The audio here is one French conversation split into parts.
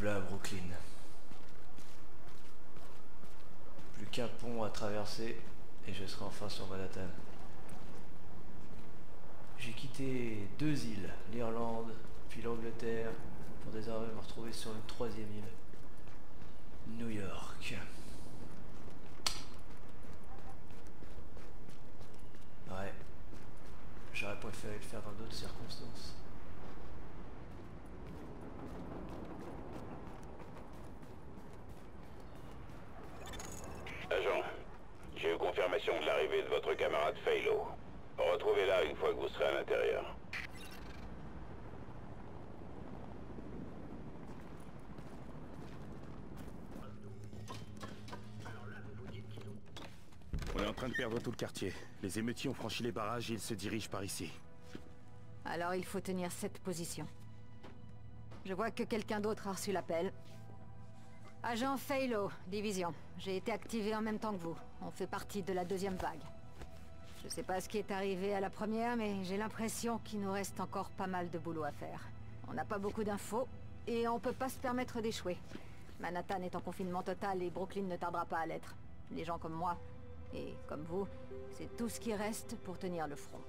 voilà à Brooklyn. Plus qu'un pont à traverser et je serai enfin sur Manhattan. J'ai quitté deux îles, l'Irlande puis l'Angleterre, pour désormais me retrouver sur une troisième île, New York. Ouais, j'aurais préféré le faire dans d'autres circonstances. Agent, j'ai eu confirmation de l'arrivée de votre camarade Faye Lau. Retrouvez-la une fois que vous serez à l'intérieur. On est en train de perdre tout le quartier. Les émeutiers ont franchi les barrages et ils se dirigent par ici. Alors il faut tenir cette position. Je vois que quelqu'un d'autre a reçu l'appel. Agent Faye Lau, division. J'ai été activé en même temps que vous. On fait partie de la deuxième vague. Je sais pas ce qui est arrivé à la première, mais j'ai l'impression qu'il nous reste encore pas mal de boulot à faire. On n'a pas beaucoup d'infos, et on peut pas se permettre d'échouer. Manhattan est en confinement total et Brooklyn ne tardera pas à l'être. Les gens comme moi, et comme vous, c'est tout ce qui reste pour tenir le front.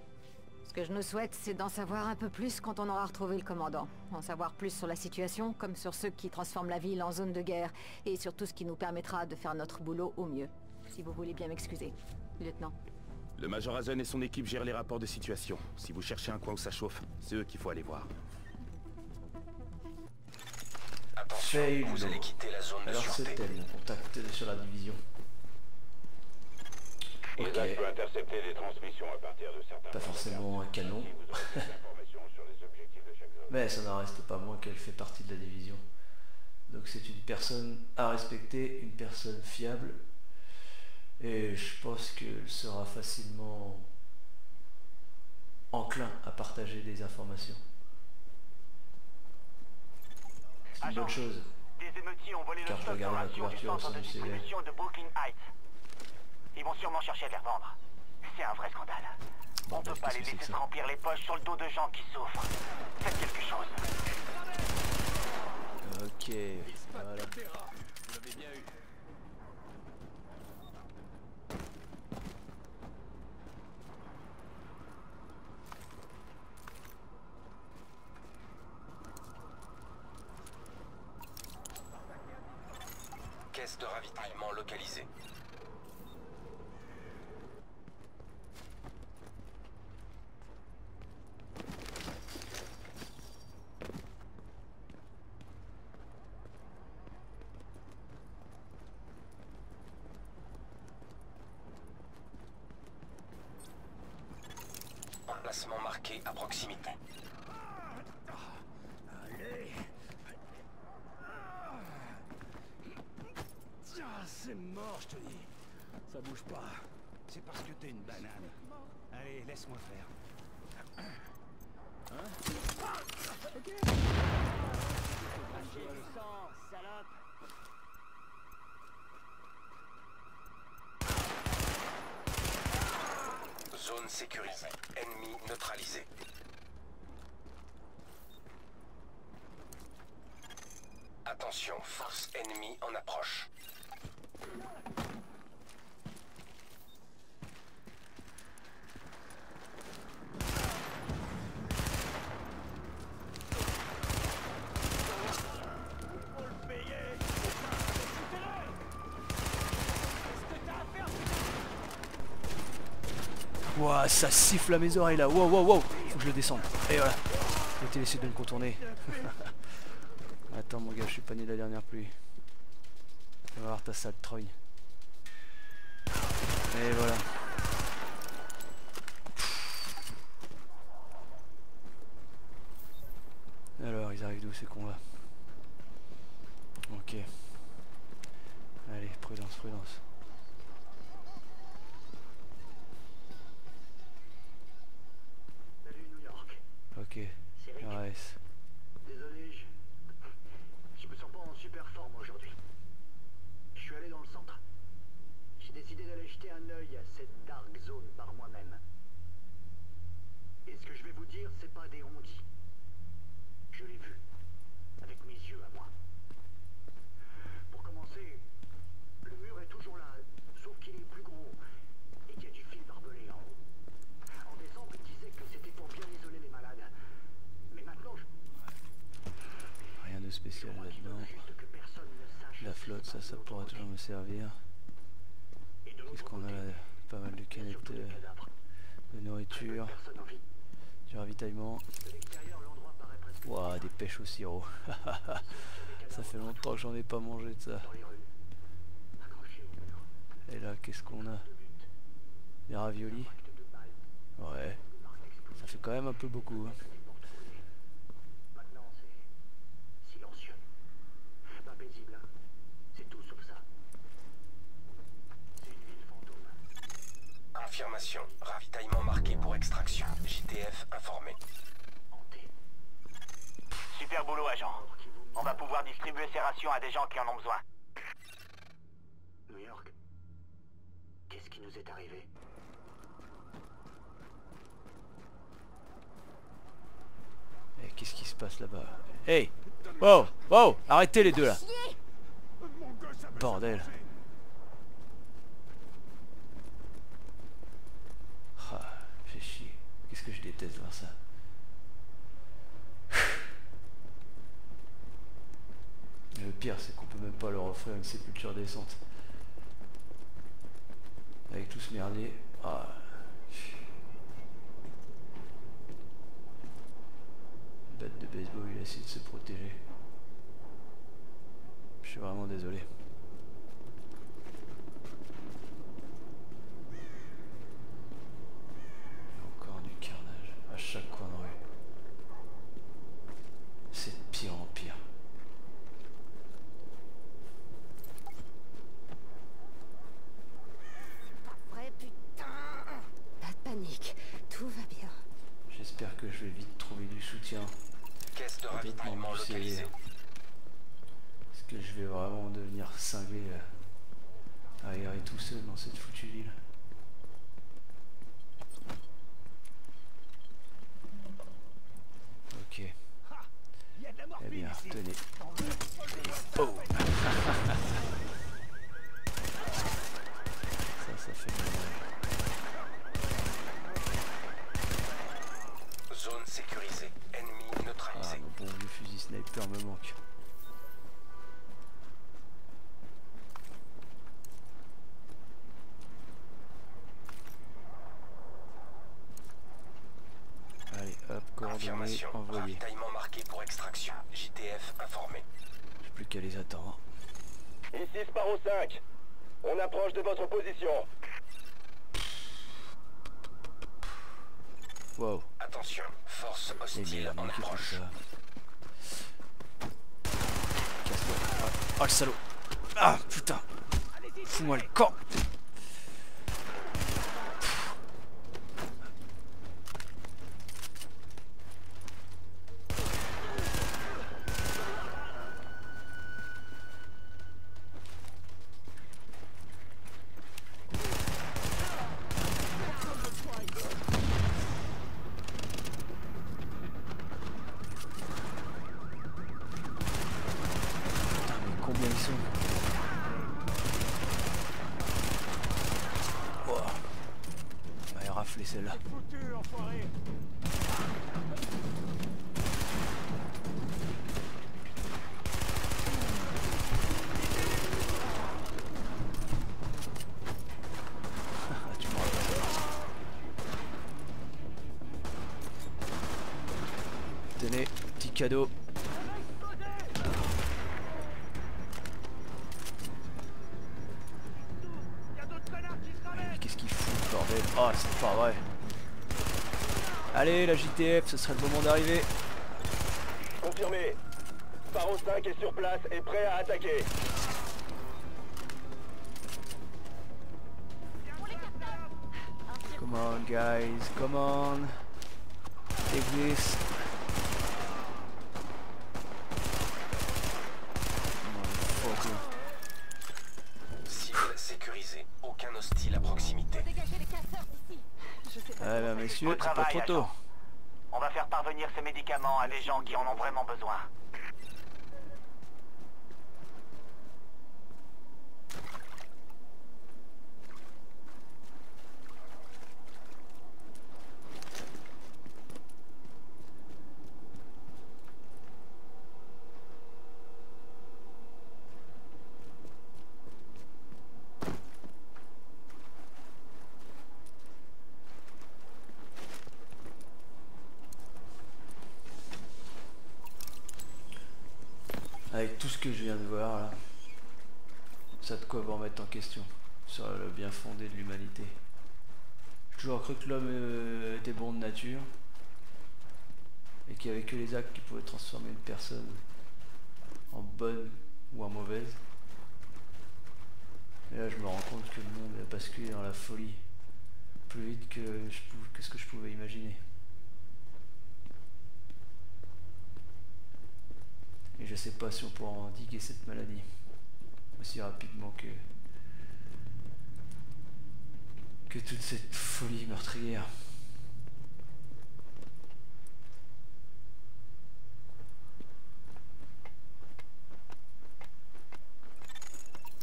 Ce que je nous souhaite, c'est d'en savoir un peu plus quand on aura retrouvé le commandant. En savoir plus sur la situation, comme sur ceux qui transforment la ville en zone de guerre, et sur tout ce qui nous permettra de faire notre boulot au mieux. Si vous voulez bien m'excuser, lieutenant. Le Major Hazen et son équipe gèrent les rapports de situation. Si vous cherchez un coin où ça chauffe, c'est eux qu'il faut aller voir. Attention, vous allez quitter la zone de sûreté. Contactez sur la division. Ok. Pas forcément un canon. Mais ça n'en reste pas moins qu'elle fait partie de la division. Donc c'est une personne à respecter, une personne fiable. Et je pense qu'elle sera facilement enclin à partager des informations. C'est une bonne chose. Car je regarde la couverture au sein du CV. Ils vont sûrement chercher à les revendre. C'est un vrai scandale. Bon, on ne peut pas les laisser se remplir les poches sur le dos de gens qui souffrent. Faites quelque chose. Ok, voilà. Vous l'avez bien eu. Caisse de ravitaillement localisée. Emplacement marqué à proximité. Allez. C'est mort, je te dis. Ça bouge pas. C'est parce que t'es une banane. Allez, laisse-moi faire. Hein? Ok. Lâchez le sang, salope. Zone sécurisée. Ennemi neutralisé. Attention, force ennemie en approche. Ouah, wow, ça siffle à mes oreilles là. Wow, wow, wow. Faut que je le descende. Et voilà. Je t'ai laissé de me contourner. Attends mon gars, je suis pas né de la dernière pluie. On va voir ta sale trogne. Et voilà. Alors, ils arrivent d'où ces cons là? Ok. Allez, prudence, prudence. Ok, RS. Désolé, je me sens pas en super forme aujourd'hui. Je suis allé dans le centre. J'ai décidé d'aller jeter un œil à cette dark zone par moi-même. Et ce que je vais vous dire, c'est pas des on-dit. Je l'ai vu, avec mes yeux à moi. ça pourrait toujours me servir. Qu'est-ce qu'on a là? Pas mal de canettes de nourriture, du ravitaillement. Ouah, des pêches au sirop. Ça fait longtemps que j'en ai pas mangé de ça. Et là, qu'est-ce qu'on a? Des raviolis. Ouais. Ça fait quand même un peu beaucoup. Hein. Confirmation, ravitaillement marqué pour extraction. JTF informé. Super boulot, agent. On va pouvoir distribuer ces rations à des gens qui en ont besoin. New York. Qu'est-ce qui nous est arrivé? Et qu'est-ce qui se passe là-bas? Hey! Wow! Wow! Arrêtez les deux là! Bordel! Qu'est-ce que je déteste voir ça. Le pire, c'est qu'on peut même pas leur offrir une sépulture décente. Avec tout ce merdier. Ah. Une batte de baseball, il a essayé de se protéger. Je suis vraiment désolé. Chaque coin de rue. C'est de pire en pire. Ouais putain. Pas de panique, tout va bien. J'espère que je vais vite trouver du soutien. Caisse de ravitaillement localisée. Est-ce que je vais vraiment devenir cinglé à errer tout seul dans cette foutue ville? Eh bien, tenez. Oh. Ça fait mal. Zone sécurisée, ennemi neutralisé. Ah, mon bon vieux fusil sniper me manque. Confirmation, ravitaillement marqué pour extraction. JTF informé. J'ai plus qu'à les attendre. Ici Sparrow 5. On approche de votre position. Wow. Attention, force hostile en approche. Oh le salaud. Ah putain. Fous-moi le camp. Celle-là. Tenez, petit cadeau. Ah, c'est pas vrai. Allez, la JTF, ce serait le moment d'arriver. Confirmé. Sparrow 5 est sur place et prêt à attaquer. Come on, guys, come on. Take this. Ah ben messieurs, c'est pas trop tôt. On va faire parvenir ces médicaments à des gens qui en ont vraiment besoin. que je viens de voir là, ça de quoi va remettre en question sur le bien fondé de l'humanité. J'ai toujours cru que l'homme était bon de nature et qu'il n'y avait que les actes qui pouvaient transformer une personne en bonne ou en mauvaise. Et là je me rends compte que le monde a basculé dans la folie plus vite que ce que je pouvais imaginer. Et je sais pas si on pourra endiguer cette maladie aussi rapidement que toute cette folie meurtrière.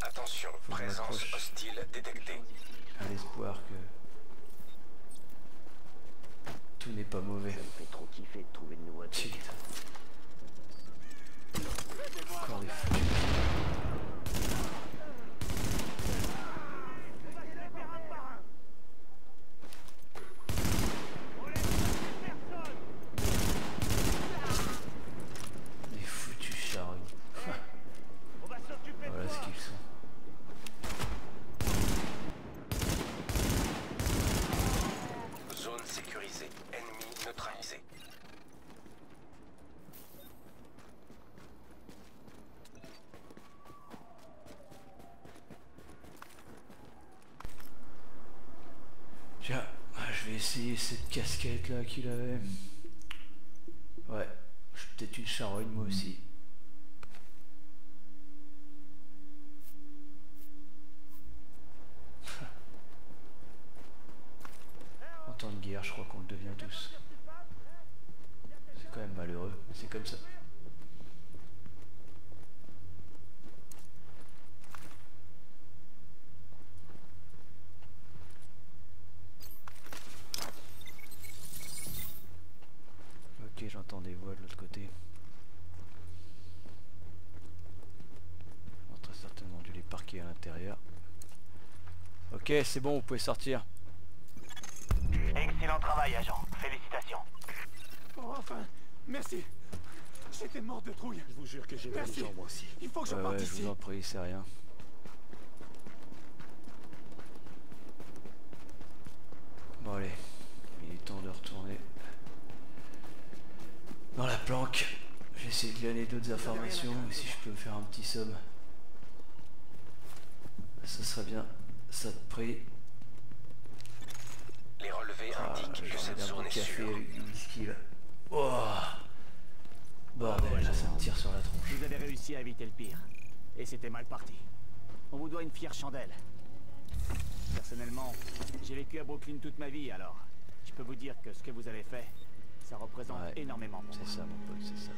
Attention, présence hostile détectée. À l'espoir que tout n'est pas mauvais. Ça me fait trop kiffer de trouver de nouveaux trucs. Encore des fous. Des foutus charognes. Voilà ce qu'ils sont. Zone sécurisée, ennemi neutralisé. Essayer cette casquette là qu'il avait. Ouais, je suis peut-être une charogne moi aussi. En temps de guerre, je crois qu'on le devient tous. C'est quand même malheureux, mais c'est comme ça. J'entends des voix de l'autre côté. On a très certainement dû les parquer à l'intérieur. Ok, c'est bon, vous pouvez sortir. Excellent travail, agent. Félicitations. Oh, enfin, merci. J'étais mort de trouille. Je vous jure que j'ai perdu moi aussi. Il faut que je parte ici. Je vous en prie, c'est rien. Bon, allez, il est temps de retourner dans la planque. J'essaie de glaner d'autres informations, mais si je peux me faire un petit somme, ça serait bien, ça te prie. Les relevés indiquent que cette zone est sûre. Oh, bordel, là ça me tire sur la tronche. Vous avez réussi à éviter le pire, et c'était mal parti. On vous doit une fière chandelle. Personnellement, j'ai vécu à Brooklyn toute ma vie, alors je peux vous dire que ce que vous avez fait, ça représente énormément. C'est ça mon pote, c'est ça.